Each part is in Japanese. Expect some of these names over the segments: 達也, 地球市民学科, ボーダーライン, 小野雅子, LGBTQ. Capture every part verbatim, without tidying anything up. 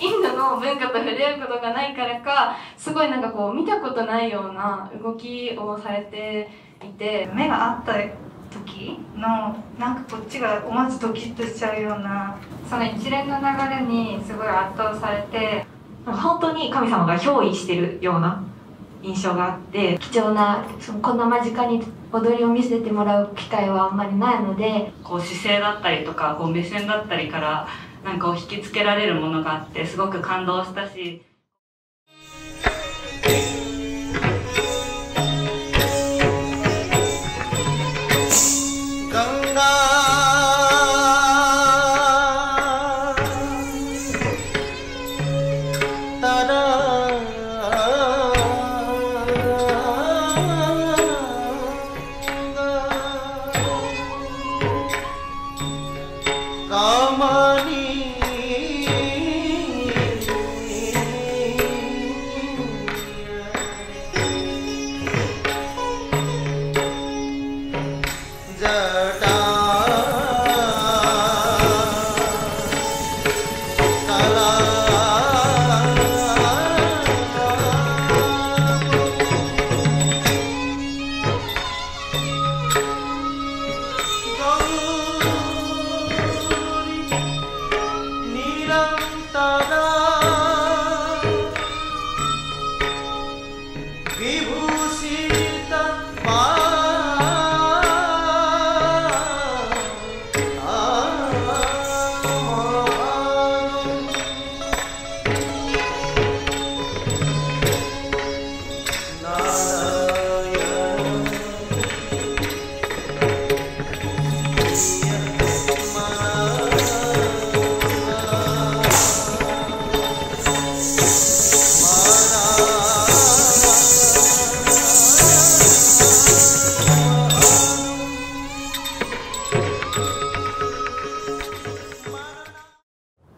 インドの文化と触れ合うことがないからか、すごいなんかこう見たことないような動きをされていて、目が合った時のなんかこっちが思わずドキッとしちゃうような、その一連の流れにすごい圧倒されて、本当に神様が憑依してるような印象があって、貴重なそのこんな間近に踊りを見せてもらう機会はあんまりないので、こう姿勢だったりとかこう目線だったりからなんかを引きつけられるものがあって、すごく感動したし。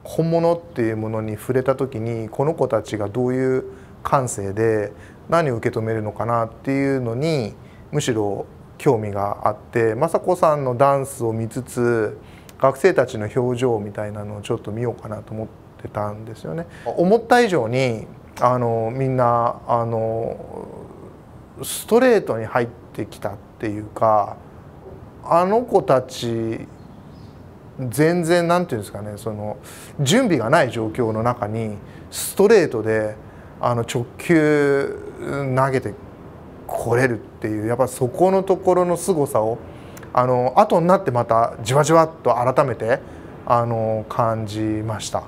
本物っていうものに触れた時に、この子たちがどういう感性で何を受け止めるのかなっていうのにむしろ興味があって、雅子さんのダンスを見つつ学生たちの表情みたいなのをちょっと見ようかなと思ってたんですよね。思った以上にあのみんなあのストレートに入ってきたっていうか、あの子たち全然なんていうんですかね、その準備がない状況の中にストレートであの直球投げてこれるっていう、やっぱそこのところの凄さをあの後になってまたじわじわっと改めてあの感じました。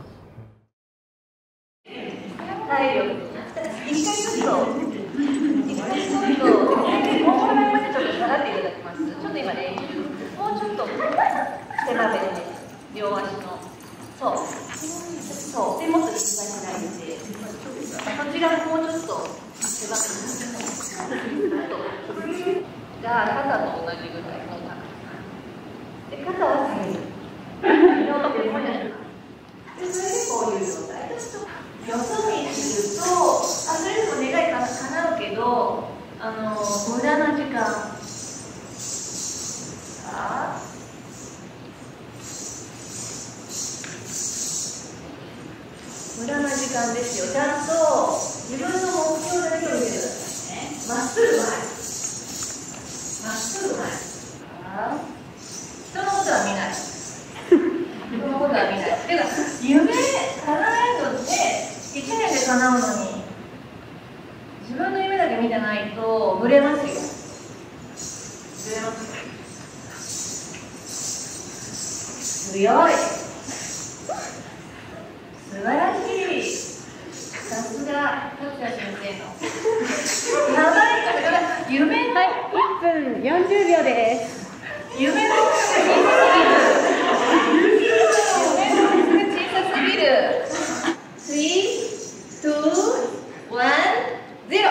両足の、そう、そう、でもっと一番ないんで、こちらもうちょっと狭くして、じゃあ肩と同じぐらいの高さ。で肩は下げる。両手でもやる。でそれでこういう状態。よそ見すると、あそれでも願いか叶うけど、あの無駄な時間。さあ。無駄な時間ですよ。ちゃんと自分の目標だけを見てくださいね。まっすぐ前、まっすぐ前。人のことは見ない。人のことは見ない。てか夢叶えるのっていちねんで叶うのに、自分の夢だけ見てないとブレますよ。ブレます。強い。素晴らしい。さすが達也先生の長いから夢のいっぷんよんじゅうびょうです。夢の小さすぎる。夢の小さすぎる。スリー、ツー、ワン、ゼロ。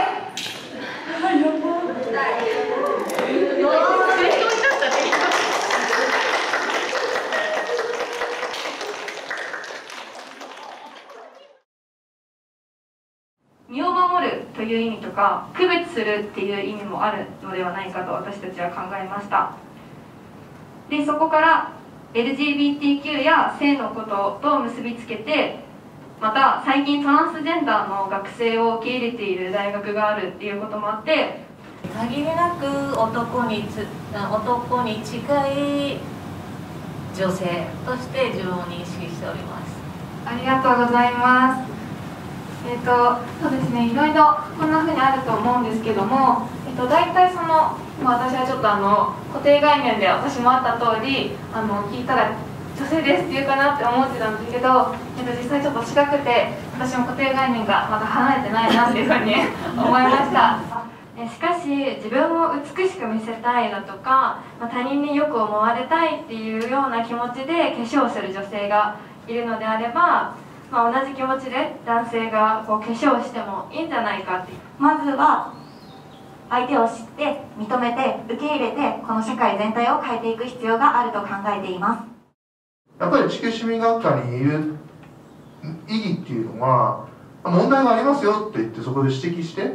という意味とか、区別するっていう意味もあるのではないかと私たちは考えました。でそこから エルジービーティーキュー や性のことと結びつけて、また最近トランスジェンダーの学生を受け入れている大学があるっていうこともあって、限りなく男につ男に近い女性として自分を認識しております。ありがとうございます。えっとそうですね、いろいろこんなふうにあると思うんですけども、えっと、大体その私はちょっとあの固定概念で私もあった通り、あの聞いたら女性ですって言うかなって思ってたんですけど、えっと、実際ちょっと違くて、私も固定概念がまだ離れてないなっていうふうに思いました。しかし自分を美しく見せたいだとか、まあ、他人によく思われたいっていうような気持ちで化粧をする女性がいるのであれば、まあ、同じ気持ちで男性がこう化粧をしてもいいんじゃないかっていう。まずは相手を知って認めて受け入れて、この社会全体を変えていく必要があると考えています。やっぱり地球市民学会にいる意義っていうのは、問題がありますよって言ってそこで指摘して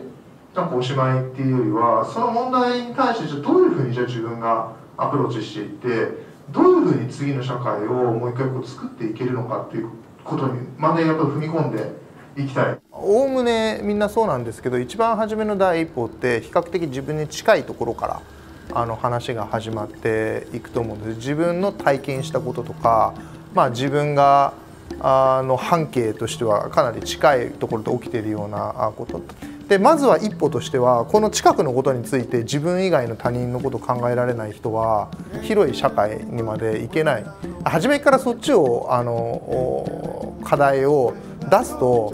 なんかおしまいっていうよりは、その問題に対してじゃどういうふうにじゃ自分がアプローチしていって、どういうふうに次の社会をもう一回こう作っていけるのかっていうことにまでやっぱり踏み込んでいきたい。おおむねみんなそうなんですけど、一番初めの第一歩って比較的自分に近いところからあの話が始まっていくと思うんです。自分の体験したこととか、まあ、自分があの半径としてはかなり近いところで起きているようなことで、まずは一歩としてはこの近くのことについて自分以外の他人のことを考えられない人は広い社会にまでいけない。初めからそっちをあの課題を出すと、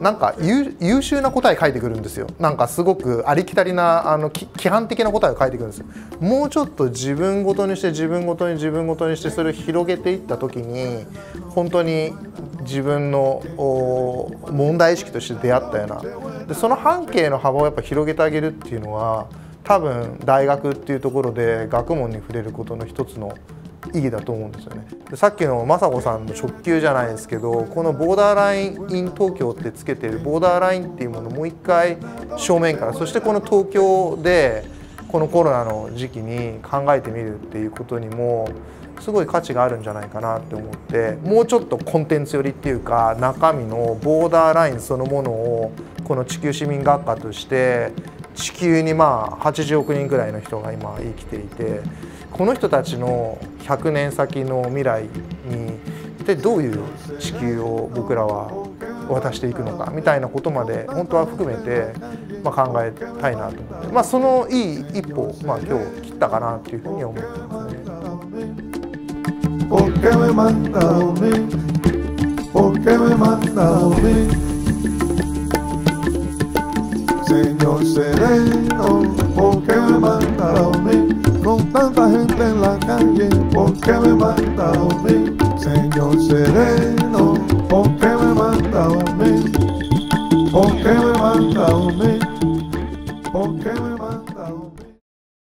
なんか優秀な答え書いてくるんですよ。なんかすごくありきたりなあの規範的な答えを書いてくるんですよ。もうちょっと自分ごとにして自分ごとに自分ごとにしてそれを広げていった時に、本当に自分の問題意識として出会ったようなで、その半径の幅をやっぱ広げてあげるっていうのは、多分大学っていうところで学問に触れることの一つの意義だと思うんですよね。さっきの雅子さんの直球じゃないですけど、このボーダーライン in 東京ってつけてるボーダーラインっていうものをもう一回正面から、そしてこの東京でこのコロナの時期に考えてみるっていうことにもすごい価値があるんじゃないかなって思って、もうちょっとコンテンツ寄りっていうか、中身のボーダーラインそのものをこの地球市民学科として、地球にまあはちじゅうおくにんくらいの人が今生きていて、この人たちのひゃくねんさきの未来に一体どういう地球を僕らは渡していくのかみたいなことまで本当は含めて、まあ、考えたいなと思って、まあ、そのいい一歩、まあ、今日切ったかなというふうに思ってますね。En la calle, ¿por qué me manda a mí? Señor sereno, ¿por qué me